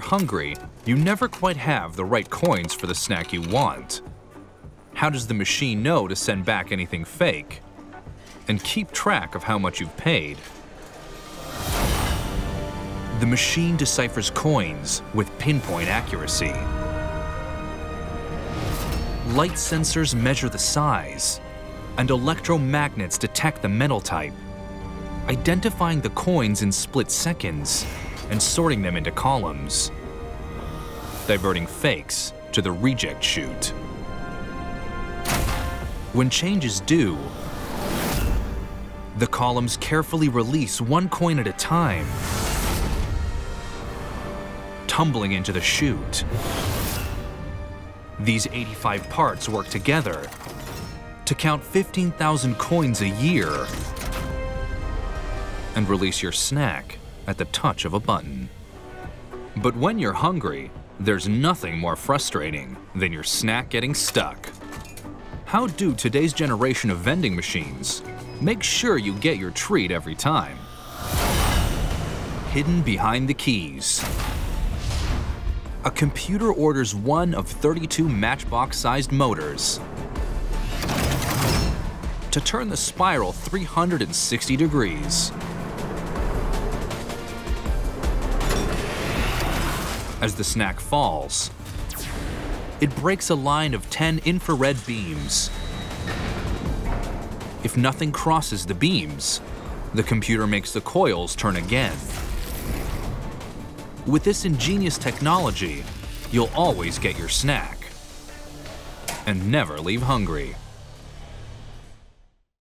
you're hungry, you never quite have the right coins for the snack you want. How does the machine know to send back anything fake? And keep track of how much you've paid. The machine deciphers coins with pinpoint accuracy. Light sensors measure the size, and electromagnets detect the metal type, identifying the coins in split seconds and sorting them into columns, diverting fakes to the reject chute. When change is due, the columns carefully release one coin at a time, tumbling into the chute. These 85 parts work together to count 15,000 coins a year and release your snack at the touch of a button. But when you're hungry, there's nothing more frustrating than your snack getting stuck. How do today's generation of vending machines make sure you get your treat every time? Hidden behind the keys. A computer orders one of 32 matchbox-sized motors to turn the spiral 360 degrees. As the snack falls, it breaks a line of 10 infrared beams. If nothing crosses the beams, the computer makes the coils turn again. With this ingenious technology, you'll always get your snack and never leave hungry.